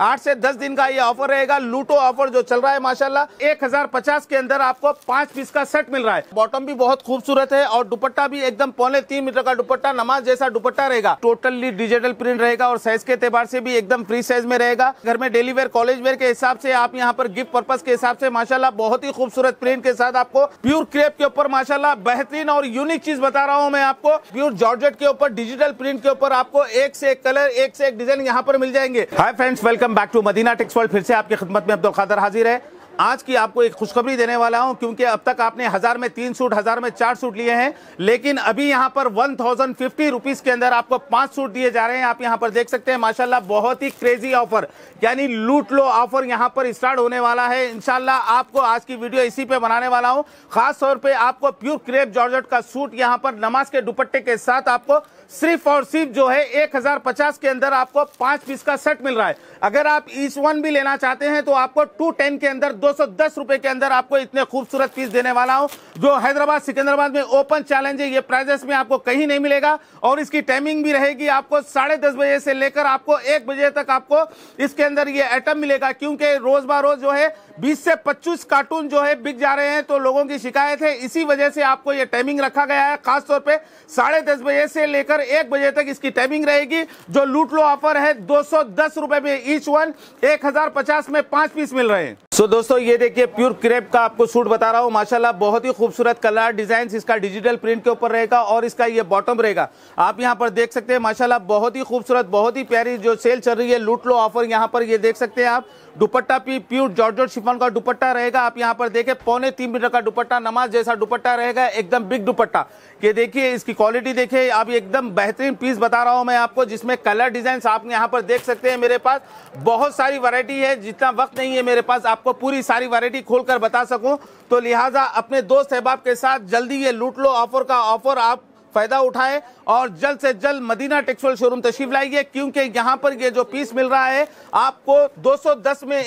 8 से 10 दिन का ये ऑफर रहेगा। लूटो ऑफर जो चल रहा है माशाल्लाह 1050 के अंदर आपको 5 पीस का सेट मिल रहा है। बॉटम भी बहुत खूबसूरत है और दुपट्टा भी एकदम 3.25 मीटर का दुपट्टा, नमाज जैसा दुपट्टा रहेगा। टोटली डिजिटल प्रिंट रहेगा और साइज के एतबार से भी एकदम फ्री साइज में रहेगा। घर में डेली वेयर, कॉलेज वेयर के हिसाब से आप यहाँ पर गिफ्ट पर्पज के हिसाब से माशाल्लाह बहुत ही खूबसूरत प्रिंट के साथ आपको प्योर क्रेप के ऊपर माशाल्लाह बेहतरीन और यूनिक चीज बता रहा हूँ मैं आपको। प्योर जॉर्जेट के ऊपर डिजिटल प्रिंट के ऊपर आपको एक से एक कलर, एक से एक डिजाइन यहाँ पर मिल जाएंगे। Hi friends, welcome back to Madina Tex World. फिर से आपकी खिदमत में अब्दुल कादर हाजिर है। आज की आपको एक खुशखबरी देने वाला हूं, क्योंकि अब तक आपने 1000 में 3 सूट, 1000 में 4 सूट लिए हैं, लेकिन अभी यहां पर 1050 रुपीज के अंदर आपको 5 सूट दिए जा रहे हैं। आप यहां पर देख सकते हैं माशाल्लाह बहुत ही क्रेजी ऑफर यानी लूट लो ऑफर यहां पर स्टार्ट होने वाला है। इंशाल्लाह आपको आज की वीडियो इसी पे बनाने वाला हूँ। खास तौर पर आपको प्योर क्रेप जॉर्जेट का सूट यहाँ पर नमाज के दुपट्टे के साथ आपको सिर्फ और सिर्फ जो है 1050 के अंदर आपको 5 पीस का सेट मिल रहा है। अगर आप ईच वन भी लेना चाहते हैं तो आपको 210 के अंदर 210 रुपए के अंदर आपको इतने खूबसूरत पीस देने वाला हूं, जो हैदराबाद सिकंदराबाद में ओपन चैलेंज है। ये प्राइजेस में आपको कहीं नहीं मिलेगा और इसकी टाइमिंग भी रहेगी आपको 10:30 बजे से लेकर आपको 1 बजे तक आपको इसके अंदर ये आइटम मिलेगा, क्योंकि रोज बार रोज जो है 20 से 25 कार्टून जो है बिक जा रहे हैं तो लोगों की शिकायत है। इसी वजह से आपको ये टाइमिंग रखा गया है, खासतौर पर 10:30 बजे से लेकर 1 बजे तक इसकी टाइमिंग रहेगी। जो लूट लो ऑफर है 210 रुपए में ईच वन, 1050 में 5 पीस मिल रहे हैं। सो दोस्तों ये देखिए प्योर क्रेप का आपको सूट बता रहा हूँ माशाल्लाह बहुत ही खूबसूरत कलर डिजाइन, इसका डिजिटल प्रिंट के ऊपर रहेगा और इसका ये बॉटम रहेगा। आप यहाँ पर देख सकते हैं माशाल्लाह बहुत ही खूबसूरत, बहुत ही प्यारी जो सेल चल रही है लूट लो ऑफर यहाँ पर, ये देख सकते हैं आप। दुपट्टा भी प्योर जॉर्जेट शिफॉन का दुपट्टा रहेगा। आप यहाँ पर देखें 3.25 मीटर का दुपट्टा, नमाज जैसा दुपट्टा रहेगा, एकदम बिग दुपट्टा। ये देखिए इसकी क्वालिटी देखिए आप, एकदम बेहतरीन पीस बता रहा हूँ मैं आपको, जिसमें कलर डिजाइन आप यहाँ पर देख सकते हैं। मेरे पास बहुत सारी वैरायटी है, जितना वक्त नहीं है मेरे पास आपको पूरी सारी वैरायटी खोलकर बता सकूं, तो लिहाजा अपने दोस्त अहबाब के साथ जल्दी ये लूट लो ऑफर का ऑफर आप फायदा उठाएं और जल्द से जल्द मदीना टेक्सटाइल शोरूम तशरीफ लाइए, क्योंकि यहाँ पर ये जो पीस मिल रहा है आपको 210 में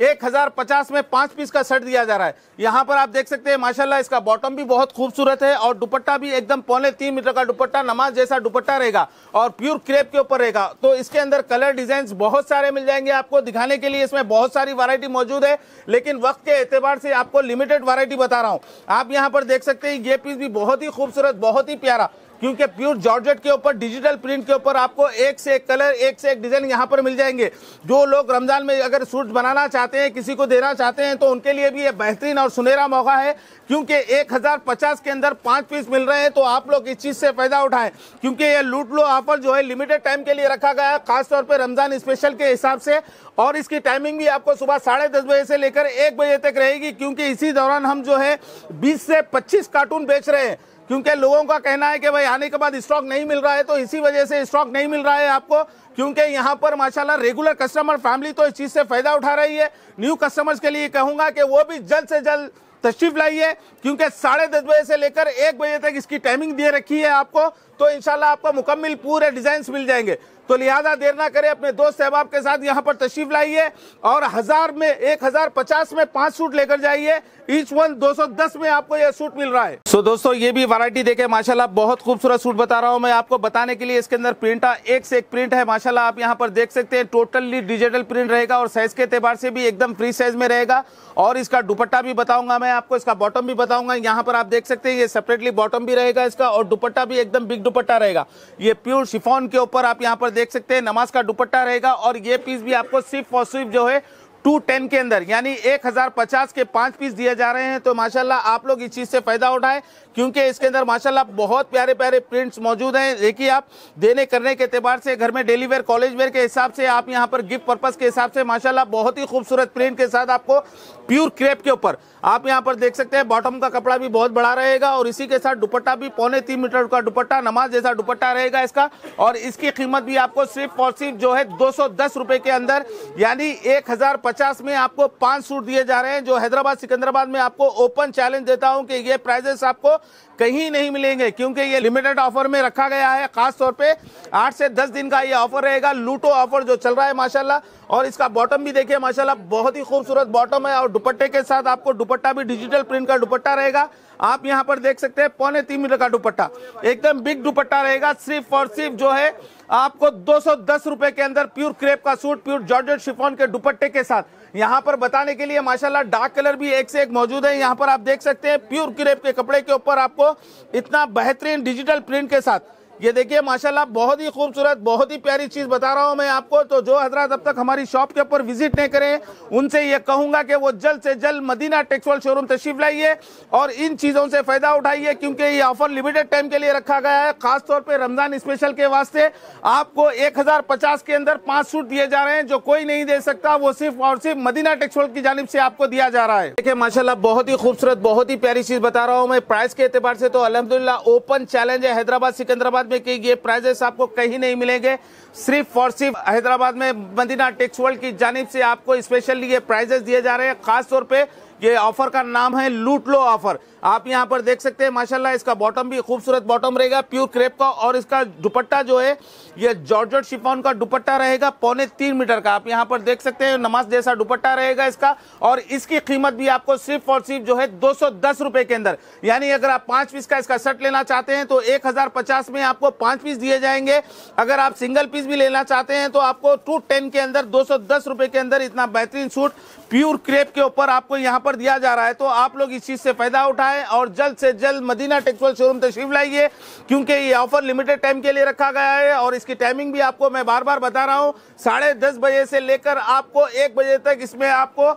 1050 में 5 पीस का सेट दिया जा रहा है। यहाँ पर आप देख सकते हैं माशाल्लाह इसका बॉटम भी बहुत खूबसूरत है और दुपट्टा भी एकदम 3.25 मीटर का दुपट्टा, नमाज जैसा दुपट्टा रहेगा और प्योर क्रेप के ऊपर रहेगा। तो इसके अंदर कलर डिजाइन बहुत सारे मिल जाएंगे आपको दिखाने के लिए, इसमें बहुत सारी वैरायटी मौजूद है, लेकिन वक्त के एतबार से आपको लिमिटेड वैरायटी बता रहा हूँ। आप यहाँ पर देख सकते हैं ये पीस भी बहुत ही खूबसूरत, बहुत ही प्यारा, क्योंकि प्योर जॉर्जेट के ऊपर डिजिटल प्रिंट के ऊपर आपको एक से एक कलर, एक से एक डिजाइन यहाँ पर मिल जाएंगे। जो लोग रमजान में अगर सूट बनाना चाहते हैं, किसी को देना चाहते हैं, तो उनके लिए भी ये बेहतरीन और सुनहरा मौका है, क्योंकि 1050 के अंदर 5 पीस मिल रहे हैं। तो आप लोग इस चीज़ से फायदा उठाएं, क्योंकि ये लूट लो ऑफर जो है लिमिटेड टाइम के लिए रखा गया है, खासतौर पर रमजान स्पेशल के हिसाब से, और इसकी टाइमिंग भी आपको सुबह 10:30 बजे से लेकर 1 बजे तक रहेगी, क्योंकि इसी दौरान हम जो है 20 से 25 कार्टून बेच रहे हैं, क्योंकि लोगों का कहना है कि भाई आने के बाद स्टॉक नहीं मिल रहा है, तो इसी वजह से स्टॉक नहीं मिल रहा है आपको, क्योंकि यहाँ पर माशाल्लाह रेगुलर कस्टमर फैमिली तो इस चीज़ से फ़ायदा उठा रही है। न्यू कस्टमर्स के लिए कहूँगा कि वो भी जल्द से जल्द तशरीफ लाइए, क्योंकि 10:30 बजे से लेकर 1 बजे तक इसकी टाइमिंग दे रखी है आपको, तो इंशाल्लाह आपको मुकम्मल पूरे डिज़ाइंस मिल जाएंगे। तो लिहाजा देर ना करें, अपने दोस्त अहबाब के साथ यहाँ पर तशरीफ लाइए और 1050 में 5 सूट लेकर जाइए, ईच वन 210 में आपको यह सूट मिल रहा है। सो दोस्तों ये भी वैरायटी देखे माशाल्लाह बहुत खूबसूरत सूट बता रहा हूँ मैं आपको बताने के लिए। इसके अंदर प्रिंटा एक से एक प्रिंट है माशाल्लाह, आप यहाँ पर देख सकते हैं। टोटली डिजिटल प्रिंट रहेगा और साइज के एतबार से भी एकदम फ्री साइज में रहेगा और इसका दुपट्टा भी बताऊंगा मैं आपको, इसका बॉटम भी बताऊंगा। यहाँ पर आप देख सकते हैं ये सेपरेटली बॉटम भी रहेगा इसका और दुपट्टा भी एकदम बिग दुपट्टा रहेगा। ये प्योर शिफॉन के ऊपर आप यहाँ पर देख सकते हैं नमाज का दुपट्टा रहेगा और ये पीस भी आपको सिर्फ और सिर्फ जो है 210 के अंदर यानी 1050 के 5 पीस दिए जा रहे हैं। तो माशाल्लाह आप लोग इस चीज़ से फ़ायदा उठाएं, क्योंकि इसके अंदर माशाल्लाह बहुत प्यारे प्यारे प्रिंट्स मौजूद हैं। देखिए आप देने करने के अतबार से घर में डेली वेयर, कॉलेज वेयर के हिसाब से आप यहाँ पर गिफ्ट पर्पज़ के हिसाब से माशाल्लाह बहुत ही खूबसूरत प्रिंट के साथ आपको प्योर क्रेप के ऊपर आप यहाँ पर देख सकते हैं। बॉटम का कपड़ा भी बहुत बड़ा रहेगा और इसी के साथ दुपट्टा भी 3.25 मीटर का दुपट्टा, नमाज जैसा दुपट्टा रहेगा इसका और इसकी कीमत भी आपको सिर्फ और सिर्फ जो है 210 रुपये के अंदर यानी 1050 में आपको 5 सूट दिए जा रहे हैं, जो हैदराबाद सिकंदराबाद में आपको ओपन चैलेंज देता हूं कि ये प्राइजेस आपको कहीं नहीं मिलेंगे, क्योंकि ये लिमिटेड ऑफर में रखा गया है। खासतौर पे 8 से 10 दिन का ये ऑफर रहेगा लूटो ऑफर जो चल रहा है माशाल्लाह। और इसका बॉटम भी देखिए माशाल्लाह बहुत ही खूबसूरत बॉटम है और दुपट्टे के साथ आपको दुपट्टा भी डिजिटल प्रिंट का दुपट्टा रहेगा। आप यहाँ पर देख सकते हैं 3.25 मीटर का दुपट्टा, एकदम बिग दुपट्टा रहेगा, सिर्फ और सिर्फ जो है आपको 210 रुपए के अंदर प्योर क्रेप का सूट प्योर जॉर्जेट शिफॉन के दुपट्टे के साथ। यहाँ पर बताने के लिए माशाल्लाह डार्क कलर भी एक से एक मौजूद है। यहाँ पर आप देख सकते हैं प्योर क्रेप के कपड़े के ऊपर आपको इतना बेहतरीन डिजिटल प्रिंट के साथ, ये देखिए माशाल्लाह बहुत ही खूबसूरत बहुत ही प्यारी चीज़ बता रहा हूँ मैं आपको। तो जो हजरात अब तक हमारी शॉप के ऊपर विजिट नहीं करें उनसे ये कहूँगा कि वो जल्द से जल्द मदीना टेक्स वर्ल्ड शोरूम तशरीफ लाइए और इन चीज़ों से फ़ायदा उठाइए, क्योंकि ये ऑफर लिमिटेड टाइम के लिए रखा गया है। खासतौर पर रमज़ान स्पेशल के वास्ते आपको 1050 के अंदर 5 सूट दिए जा रहे हैं, जो कोई नहीं दे सकता, वो सिर्फ और सिर्फ मदीना टेक्स वर्ल्ड की जानिब से आपको दिया जा रहा है। देखिए माशाल्लाह बहुत ही खूबसूरत बहुत ही प्यारी चीज़ बता रहा हूँ मैं। प्राइस के अतबार से तो अल्हम्दुलिल्लाह ओपन चैलेंज है हैदराबाद सिकंदराबाद में कि ये प्राइजेस आपको कहीं नहीं मिलेंगे, सिर्फ और सिर्फ हैदराबाद में मदीना टेक्स वर्ल्ड की जानिब से आपको स्पेशली ये प्राइजेस दिए जा रहे हैं। खास तौर पे ये ऑफर का नाम है लूटलो ऑफर। आप यहाँ पर देख सकते हैं माशाल्लाह इसका बॉटम भी खूबसूरत बॉटम रहेगा प्योर क्रेप का, और इसका दुपट्टा जो है ये जॉर्जेट शिफॉन का दुपट्टा रहेगा 3.25 मीटर का। आप यहाँ पर देख सकते हैं नमाज जैसा दुपट्टा रहेगा इसका, और इसकी कीमत भी आपको सिर्फ और सिर्फ जो है 210 रुपए के अंदर। यानी अगर आप 5 पीस का इसका सेट लेना चाहते हैं तो 1050 में आपको 5 पीस दिए जाएंगे। अगर आप सिंगल पीस भी लेना चाहते हैं तो आपको 210 के अंदर 210 रुपए के अंदर इतना बेहतरीन सूट प्योर क्रेप के ऊपर आपको यहाँ पर दिया जा रहा है। तो आप लोग इस चीज़ से फायदा उठाएं और जल्द से जल्द मदीना टेक्स वर्ल्ड शोरूम तशरीफ लाइए, क्योंकि ये ऑफर लिमिटेड टाइम के लिए रखा गया है। और इसकी टाइमिंग भी आपको मैं बार बार बता रहा हूँ, 10:30 बजे से लेकर आपको 1 बजे तक इसमें आपको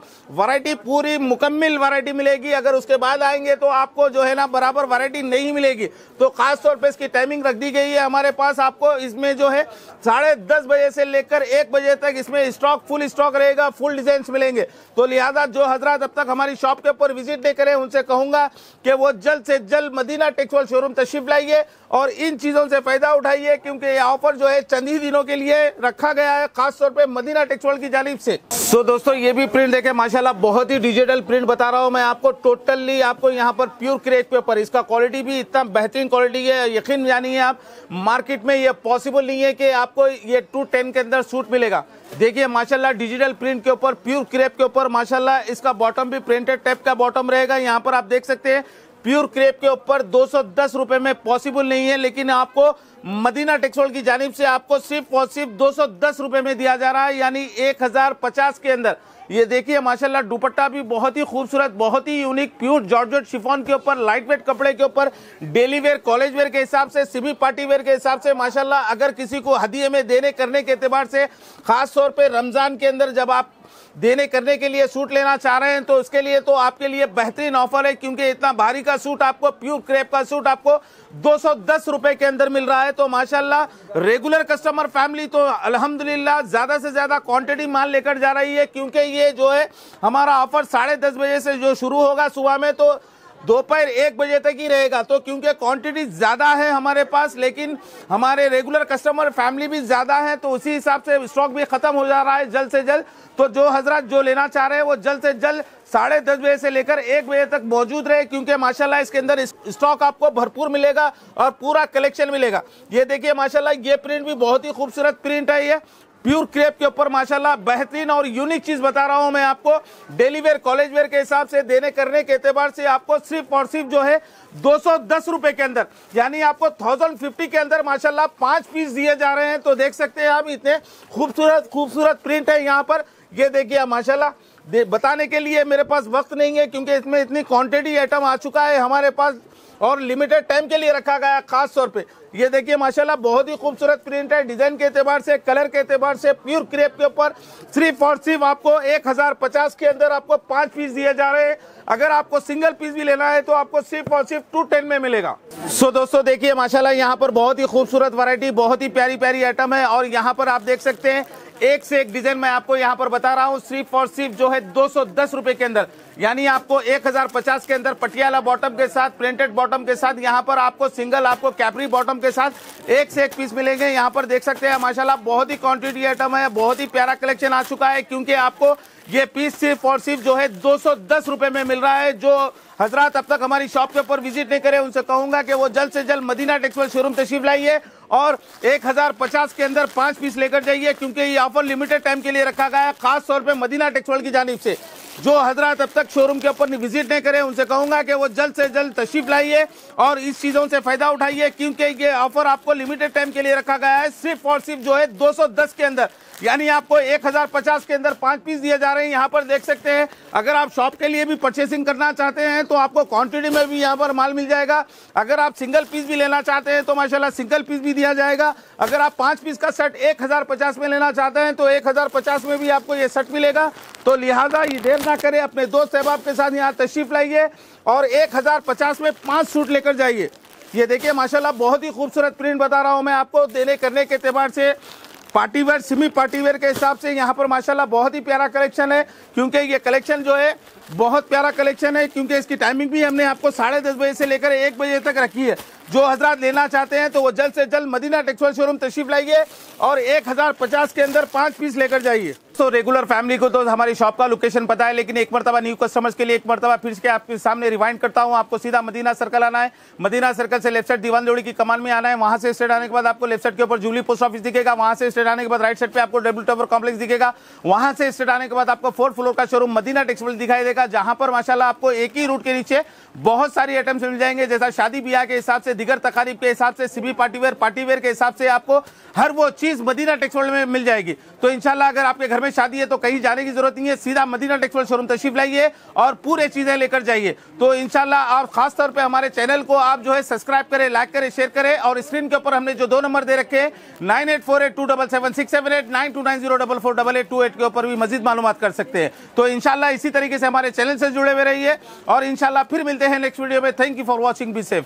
वैरायटी पूरी मुकम्मल वैरायटी मिलेगी। अगर उसके बाद आएंगे तो आपको जो है ना बराबर वैरायटी नहीं मिलेगी। तो खासतौर पर इसकी टाइमिंग रख दी गई है हमारे पास, आपको इसमें जो है 10:30 बजे से लेकर 1 बजे तक इसमें स्टॉक फुल स्टॉक रहेगा, फुल डिजाइन मिलेंगे। तो लिहाजा जो हजरात अब तक हमारी शॉप के ऊपर विजिट नहीं करें उनसे कहूंगा कि वो जल्द से जल्द मदीना टेक्स वर्ल्ड शोरूम तशरीफ लाइए और इन चीज़ों से फायदा उठाइए, क्योंकि ये ऑफर जो है चंद ही दिनों के लिए रखा गया है खासतौर पे मदीना टेक्स वर्ल्ड की जानिब से। तो दोस्तों ये भी प्रिंट देखें माशाल्लाह बहुत ही डिजिटल प्रिंट बता रहा हूँ मैं आपको। टोटली आपको यहाँ पर प्योर क्रेप के ऊपर इसका क्वालिटी भी इतना बेहतरीन क्वालिटी है, यकीन जानिए आप मार्केट में ये पॉसिबल नहीं है कि आपको ये 210 के अंदर सूट मिलेगा। देखिए माशाल्लाह डिजिटल प्रिंट के ऊपर प्योर क्रेप के ऊपर माशाल्लाह इसका बॉटम भी प्रिंटेड टाइप का बॉटम रहेगा। यहाँ पर आप देख सकते हैं प्योर क्रेप के ऊपर 210 रुपए में पॉसिबल नहीं है, लेकिन आपको मदीना टेक्स वर्ल्ड की जानिब से आपको सिर्फ और सिर्फ 210 रुपए में दिया जा रहा है, यानी 1050 के अंदर। ये देखिए माशाल्लाह दुपट्टा भी बहुत ही खूबसूरत बहुत ही यूनिक प्योर जॉर्जेट शिफॉन के ऊपर लाइट वेट कपड़े के ऊपर डेली वेयर कॉलेज वेयर के हिसाब से सभी पार्टी वेयर के हिसाब से माशाल्लाह अगर किसी को हदिये में देने करने के एतबार से खास तौर पे रमज़ान के अंदर जब आप देने करने के लिए सूट लेना चाह रहे हैं तो उसके लिए तो आपके लिए बेहतरीन ऑफर है, क्योंकि इतना भारी का सूट आपको प्योर क्रेप का सूट आपको 210 रुपए के अंदर मिल रहा है। तो माशाल्लाह रेगुलर कस्टमर फैमिली तो अल्हम्दुलिल्लाह ज़्यादा से ज़्यादा क्वांटिटी माल लेकर जा रही है, क्योंकि ये जो है हमारा ऑफर 10:30 बजे से जो शुरू होगा सुबह में तो दोपहर 1 बजे तक ही रहेगा। तो क्योंकि क्वांटिटी ज़्यादा है हमारे पास, लेकिन हमारे रेगुलर कस्टमर फैमिली भी ज़्यादा है, तो उसी हिसाब से स्टॉक भी ख़त्म हो जा रहा है जल्द से जल्द। तो जो हजरत जो लेना चाह रहे हैं वो जल्द से जल्द 10:30 बजे से लेकर 1 बजे तक मौजूद रहे, क्योंकि माशाल्लाह इसके अंदर स्टॉक आपको भरपूर मिलेगा और पूरा कलेक्शन मिलेगा। ये देखिए माशाल्लाह ये प्रिंट भी बहुत ही खूबसूरत प्रिंट है, ये प्योर क्रेप के ऊपर माशाल्लाह बेहतरीन और यूनिक चीज़ बता रहा हूँ मैं आपको। डेली वेयर कॉलेज वेयर के हिसाब से देने करने के एतबार से आपको सिर्फ और सिर्फ जो है 210 रुपए के अंदर, यानी आपको 1050 के अंदर माशाल्लाह 5 पीस दिए जा रहे हैं। तो देख सकते हैं आप इतने खूबसूरत खूबसूरत प्रिंट है यहाँ पर। ये देखिए आप माशाल्लाह बताने के लिए मेरे पास वक्त नहीं है, क्योंकि इसमें इतनी क्वान्टिटी आइटम आ चुका है हमारे पास और लिमिटेड टाइम के लिए रखा गया खास तौर पे। ये देखिए माशाल्लाह बहुत ही खूबसूरत प्रिंट है, डिज़ाइन के एतबार से कलर के एतबार से प्योर क्रेप के ऊपर सिर्फ और सिर्फ आपको 1050 के अंदर आपको 5 पीस दिए जा रहे हैं। अगर आपको सिंगल पीस भी लेना है तो आपको सिर्फ और सिर्फ 210 में मिलेगा। सो दोस्तों देखिए माशाल्लाह यहाँ पर बहुत ही खूबसूरत वैरायटी बहुत ही प्यारी प्यारी आइटम है, और यहाँ पर आप देख सकते हैं एक से एक डिजाइन मैं आपको यहाँ पर बता रहा हूँ सिर्फ और सिर्फ जो है 210 रुपए के अंदर, यानी आपको 1050 के अंदर पटियाला बॉटम के साथ प्रिंटेड बॉटम के साथ यहाँ पर आपको सिंगल आपको कैपरी बॉटम के साथ एक से एक पीस मिलेंगे। यहाँ पर देख सकते हैं माशाल्लाह बहुत ही क्वांटिटी आइटम है, बहुत ही प्यारा कलेक्शन आ चुका है, क्योंकि आपको ये पीस सिर्फ और सिर्फ जो है 210 रुपए में मिल रहा है। जो हजरात अब तक हमारी शॉप के ऊपर विजिट नहीं करे उनसे कहूँगा कि वो जल्द से जल्द मदीना टेक्स वर्ल्ड शोरूम तशरीफ लाइए और 1050 के अंदर 5 पीस लेकर जाइए, क्योंकि ये ऑफर लिमिटेड टाइम के लिए रखा गया है खास तौर पे मदीना टेक्स वर्ल्ड की जानिब से। जो हजरात अब तक शोरूम के ऊपर विजिट नहीं करे उनसे कहूँगा कि वो जल्द से जल्द तशरीफ लाइए और इस चीज़ों से फ़ायदा उठाइए, क्योंकि ये ऑफर आपको लिमिटेड टाइम के लिए रखा गया है। सिर्फ और सिर्फ जो है 210 के अंदर, यानी आपको 1050 के अंदर 5 पीस दिए जा रहे हैं। यहाँ पर देख सकते हैं, अगर आप शॉप के लिए भी परचेसिंग करना चाहते हैं तो आपको क्वान्टिटी में भी यहाँ पर माल मिल जाएगा। अगर आप सिंगल पीस भी लेना चाहते हैं तो माशाल्लाह सिंगल पीस भी दिया जाएगा। अगर आप 5 पीस का सेट 1050 में लेना चाहते हैं तो 1050 में भी आपको ये सेट मिलेगा। तो लिहाजा ये देर ना करें, अपने दोस्त अहबाब के साथ यहाँ तशरीफ़ लाइए और 1050 में 5 सूट लेकर जाइए। ये देखिए माशाल्लाह बहुत ही खूबसूरत प्रिंट बता रहा हूँ मैं आपको। देने करने के अतबार से पार्टीवेयर, सिमी पार्टीवेयर के हिसाब से यहाँ पर माशाल्लाह बहुत ही प्यारा कलेक्शन है, क्योंकि ये कलेक्शन जो है बहुत प्यारा कलेक्शन है, क्योंकि इसकी टाइमिंग भी हमने आपको 10:30 बजे से लेकर 1 बजे तक रखी है। जो हजरात लेना चाहते हैं तो वो जल्द से जल्द मदीना टेक्स वर्ल्ड शोरूम तशरीफ लाइए और 1050 के अंदर 5 पीस लेकर जाइए। तो रेगुलर फैमिली को तो हमारी शॉप का लोकेशन पता है, लेकिन एक मरतबा न्यू कस्टमर्स के लिए एक मरतबा फिर से आपके सामने रिवाइंड करता हूँ। आपको सीधा मदीना सर्कल आना है, मदीना सर्कल से लेफ्ट साइड दीवान जोड़ी की कमान में आना है। वहाँ से स्ट्रेट आने के बाद आपको लेफ्ट साइड के ऊपर जुबली पोस्ट ऑफिस दिखेगा। वहाँ से स्ट्रेट आने के बाद राइट साइड पर आपको डब्ल्यू टावर कॉम्प्लेक्स दिखेगा। वहाँ से स्ट्रेट आने के बाद आपको 4th फ्लोर का शोरूम मदीना टेक्स वर्ल्ड दिखाई देगा, जहाँ पर माशाल्लाह आपको एक ही रूट के नीचे बहुत सारी आइटम्स मिल जाएंगे, जैसा शादी ब्याह के हिसाब से, दिगर तकारीब के हिसाब से, सिमी पार्टीवेयर, पार्टीवेयर के हिसाब से आपको हर वो चीज़ मदीना टेक्स वर्ल्ड में मिल जाएगी। तो इंशाल्लाह अगर आपके घर में शादी है तो कहीं जाने की जरूरत नहीं है, सीधा मदीना टेक्स वर्ल्ड शोरूम तशरीफ लाइए और पूरे चीज़ें लेकर जाइए। तो इंशाल्लाह और खास तौर पे हमारे चैनल को आप जो है सब्सक्राइब करें, लाइक करें, शेयर करें। और स्क्रीन के ऊपर हमने जो 2 नंबर दे रखे हैं 9848277678 9290444828 के ऊपर भी मजीद मालूमात कर सकते हैं। तो इंशाल्लाह इसी तरीके से हमारे चैनल से जुड़े हुए रहिए और इंशाल्लाह फिर मिलते हैं नेक्स्ट वीडियो में। Thank you for watching, be safe.